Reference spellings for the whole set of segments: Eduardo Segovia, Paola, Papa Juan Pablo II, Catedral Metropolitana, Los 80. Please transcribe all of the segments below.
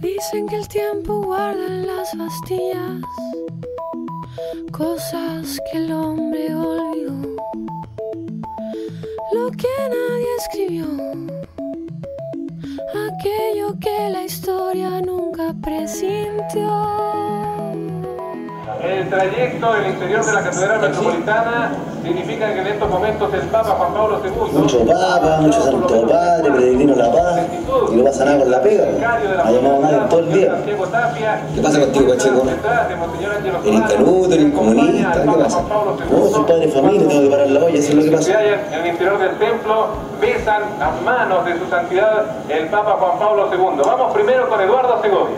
Dicen que el tiempo guarda en las bastillas cosas que el hombre olvidó, lo que nadie escribió, aquello que la historia nunca presintió. El trayecto del interior de la Catedral Metropolitana significa que en estos momentos el Papa Juan Pablo II... Mucho Papa, mucho Santo Padre, peregrino la paz, y no pasa nada con la pega, no ha llamado nadie todo el día. ¿Qué pasa contigo, Pacheco? El interruptor, el comunista, ¿qué pasa? No, soy padre de familia, tengo que parar la olla, eso es lo que pasa. En el interior del templo besan las manos de su santidad el Papa Juan Pablo II. Vamos primero con Eduardo Segovia.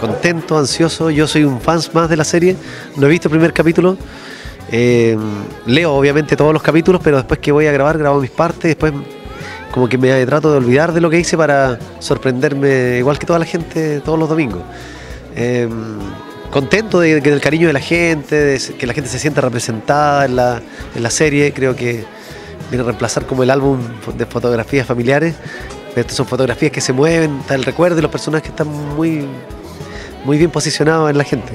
Contento, ansioso, yo soy un fan más de la serie, no he visto el primer capítulo, leo obviamente todos los capítulos, pero después que voy a grabar, grabo mis partes, después como que me trato de olvidar de lo que hice para sorprenderme, igual que toda la gente, todos los domingos. Contento del cariño de la gente, de que la gente se sienta representada en la serie, creo que viene a reemplazar como el álbum de fotografías familiares, estas son fotografías que se mueven, está el recuerdo de los personajes que están muy bien posicionado en la gente.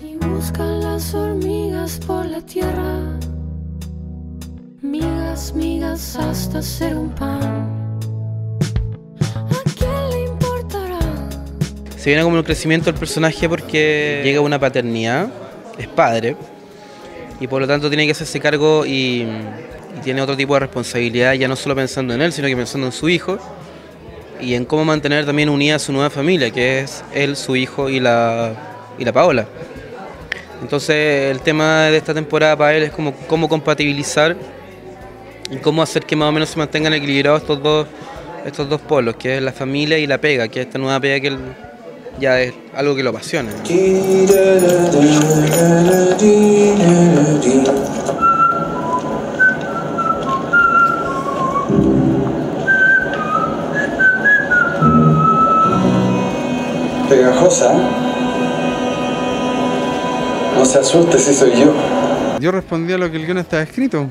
Y buscan las hormigas por la tierra, migas, migas hasta ser un pan. ¿A quién le importará? Se viene como un crecimiento del personaje porque llega a una paternidad, es padre, y por lo tanto tiene que hacerse cargo y tiene otro tipo de responsabilidad, ya no solo pensando en él, sino que pensando en su hijo. Y en cómo mantener también unida a su nueva familia, que es él, su hijo y la Paola. Entonces el tema de esta temporada para él es como cómo compatibilizar y cómo hacer que más o menos se mantengan equilibrados estos dos polos, que es la familia y la pega, que es esta nueva pega que él ya es algo que lo apasiona. Pegajosa, no se asuste si soy yo. Yo respondí a lo que el guión estaba escrito,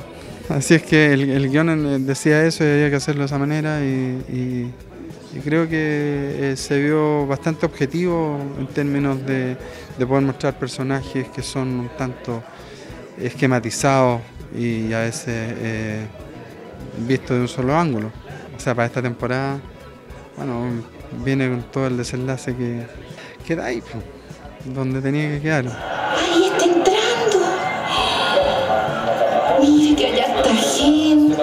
así es que el guión decía eso y había que hacerlo de esa manera y creo que se vio bastante objetivo en términos de poder mostrar personajes que son un tanto esquematizados y a veces vistos de un solo ángulo. O sea, para esta temporada, bueno, viene con todo el desenlace que queda ahí, donde tenía que quedar. ¡Ahí está entrando! ¡Mire que allá está gente!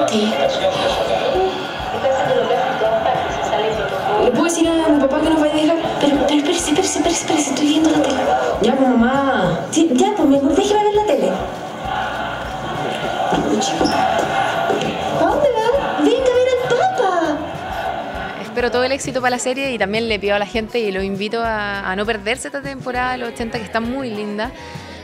¿Le puedo decir a mi papá que nos va a dejar? Pero espérese, estoy viendo la tele. Ya, pues, mamá. Sí, ya, pues, mi amor, déjeme ver la tele. Pero todo el éxito para la serie y también le pido a la gente y lo invito a no perderse esta temporada de los 80 que está muy linda.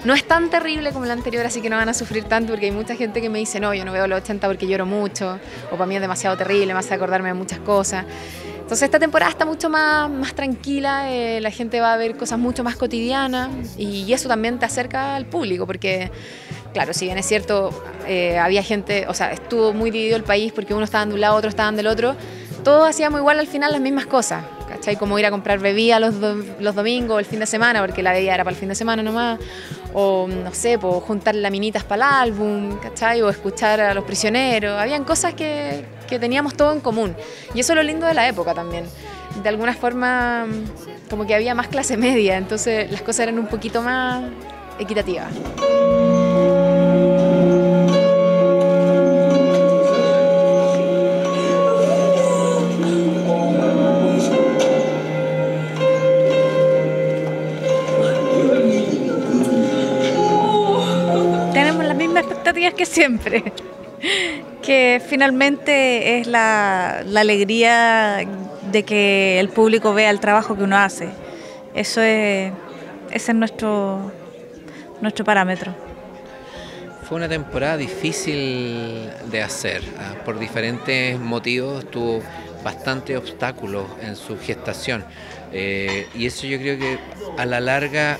No es tan terrible como la anterior, así que no van a sufrir tanto porque hay mucha gente que me dice no, yo no veo los 80 porque lloro mucho o para mí es demasiado terrible, me hace acordarme de muchas cosas. Entonces esta temporada está mucho más tranquila, la gente va a ver cosas mucho más cotidianas y eso también te acerca al público porque... Claro, si bien es cierto, había gente, o sea, estuvo muy dividido el país porque unos estaban de un lado, otros estaban del otro. Todos hacíamos igual al final las mismas cosas, ¿cachai? Como ir a comprar bebida los domingos, el fin de semana, porque la bebida era para el fin de semana nomás. O, no sé, pues, juntar laminitas para el álbum, ¿cachai? O escuchar a Los Prisioneros. Habían cosas que teníamos todo en común. Y eso es lo lindo de la época también. De alguna forma, como que había más clase media, entonces las cosas eran un poquito más equitativas. Que siempre, que finalmente es la alegría de que el público vea el trabajo que uno hace. Eso es, ese es nuestro parámetro. Fue una temporada difícil de hacer, por diferentes motivos tuvo bastantes obstáculos en su gestación y eso yo creo que a la larga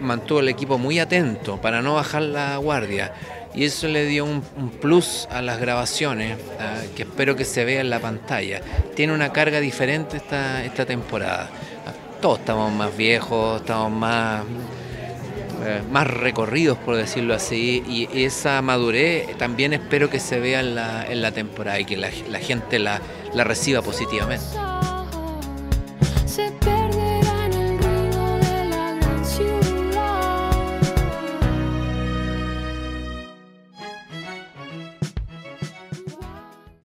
mantuvo al equipo muy atento para no bajar la guardia. y eso le dio un plus a las grabaciones, que espero que se vea en la pantalla. Tiene una carga diferente esta temporada. Todos estamos más viejos, estamos más recorridos, por decirlo así, y esa madurez también espero que se vea en la temporada y que la gente la reciba positivamente.